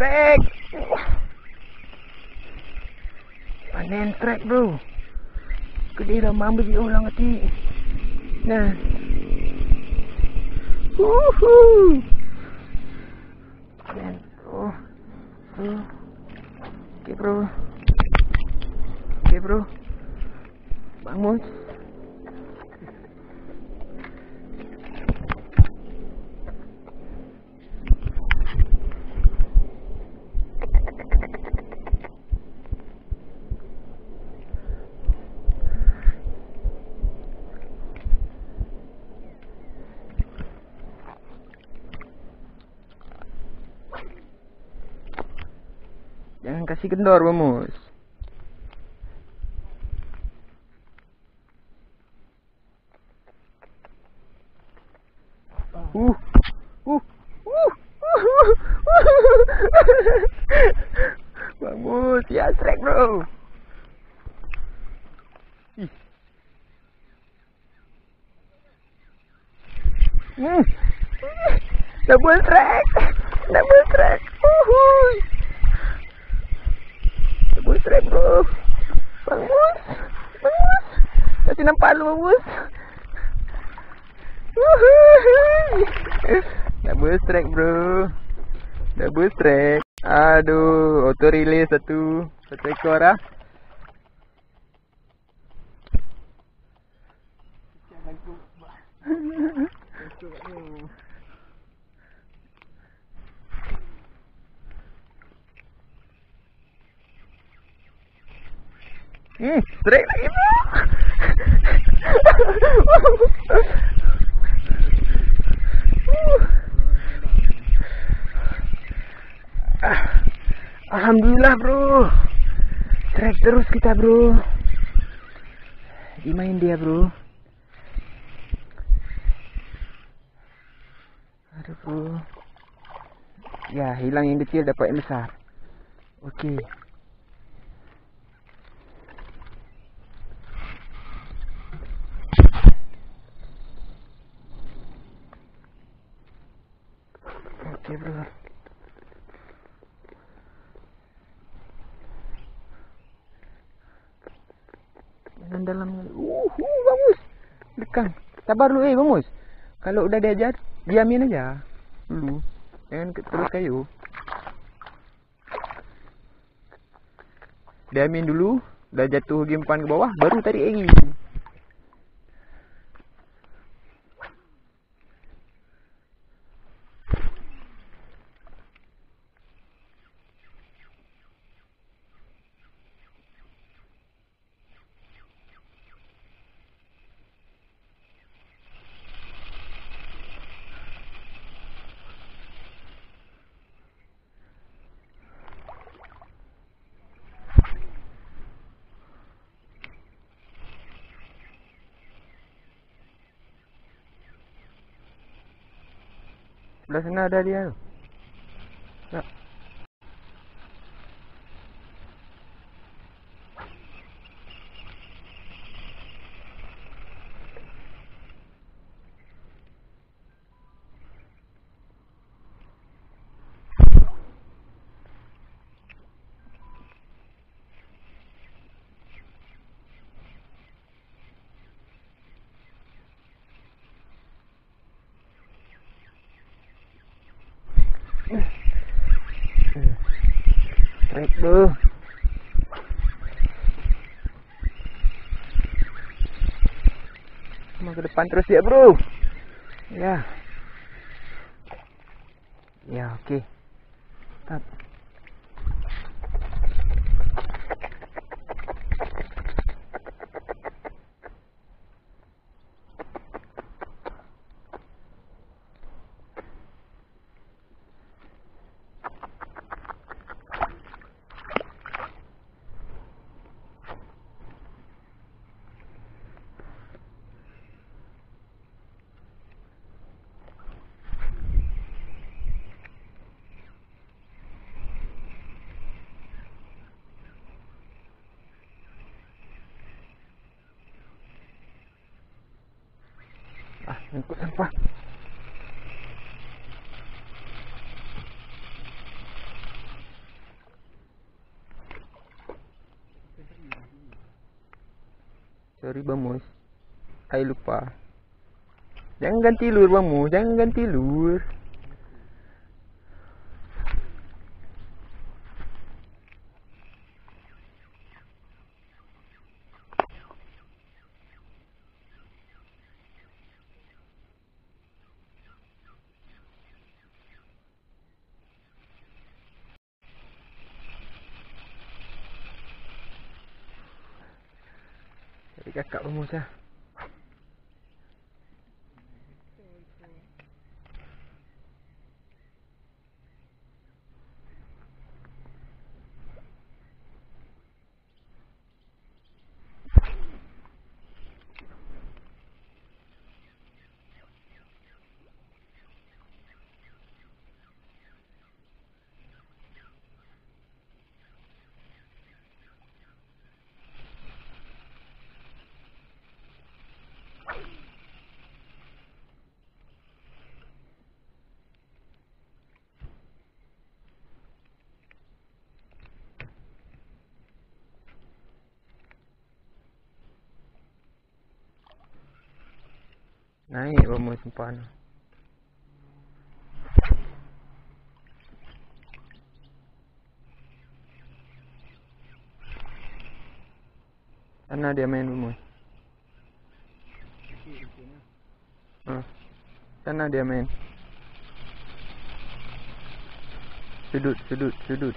trek. Panen trek bro. Gede dah mampu di ulang hati. Nah. Woohoo. Panen bro. Okay bro. Okay bro. Bangun. Jangan kasih kendor, Bamus. Bamus, ya strike, bro. Double track. Double track. Bagus trek bro. Bagus. Bagus. Kasih nampak lu bagus. Bagus trek bro. Bagus trek. Aduh, auto release satu ekor ah. Straight lagi bro. Alhamdulillah bro. Strike terus kita bro. Dimain dia bro. Aduh bro. Ya hilang yang kecil dapat yang besar. Okey. Okay bro. Jangan dalam. Bagus. Lekang. Sabar lu Bamus. Kalau udah diajar, diamin aja dulu. Jangan terus kayu. Diamin dulu, dah jatuh gimpan ke bawah, baru tarik lagi. Belah sana ada dia tu. Tak. Strike bro. Mau ke depan terus ya bro. Ya. Ya okey. Stop. Angkut sampah. Sorry Bamus, saya lupa. Jangan ganti lur Bamus, jangan ganti lur. Kakak Bamus lah. Naik Bamus umpan. Mana dia main Bamus? Sana dia main. Sudut, sudut, sudut.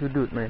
Sudut main.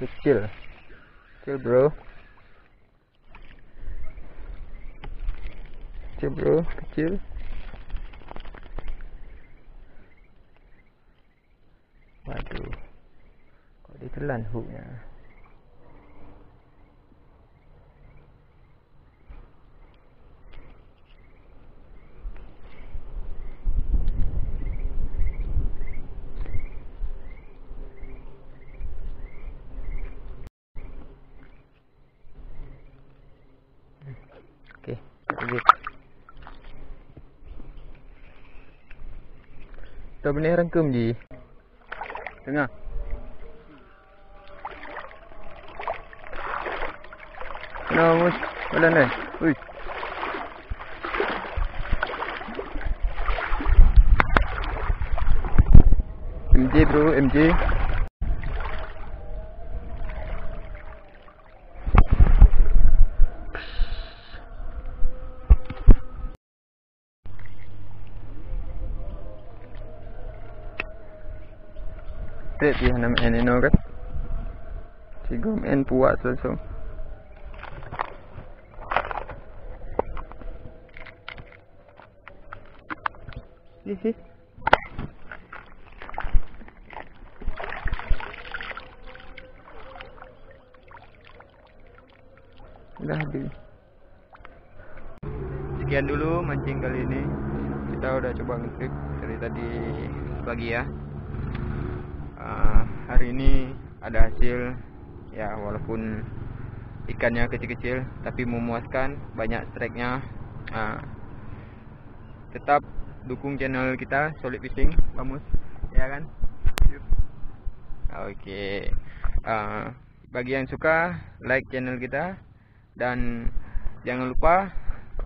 Kecil, kecil bro, kecil bro, kecil. Waduh, kok ditelan hooknya. Tak boleh rangkum je. Tengah. Nah, mus. Badan ni. Ui. MJ bro, MJ. Trip dia nama Enino kan. Cikgu main puas langsung. This is dah habis. Sekian dulu mancing kali ini. Kita udah coba nge-trip dari tadi pagi ya. Hari ini ada hasil ya, walaupun ikannya kecil-kecil tapi memuaskan, banyak strike-nya. Tetap dukung channel kita Solid Fishing, Bamus, ya kan? Oke. Bagi yang suka, like channel kita, dan jangan lupa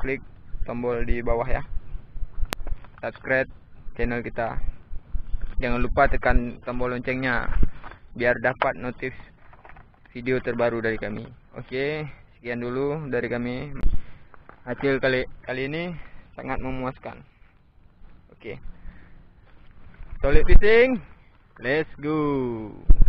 klik tombol di bawah ya, subscribe channel kita. Jangan lupa tekan tombol loncengnya biar dapat notif video terbaru dari kami. Oke, sekian dulu dari kami. Hasil kali ini sangat memuaskan. Oke, Solid Fishing, let's go.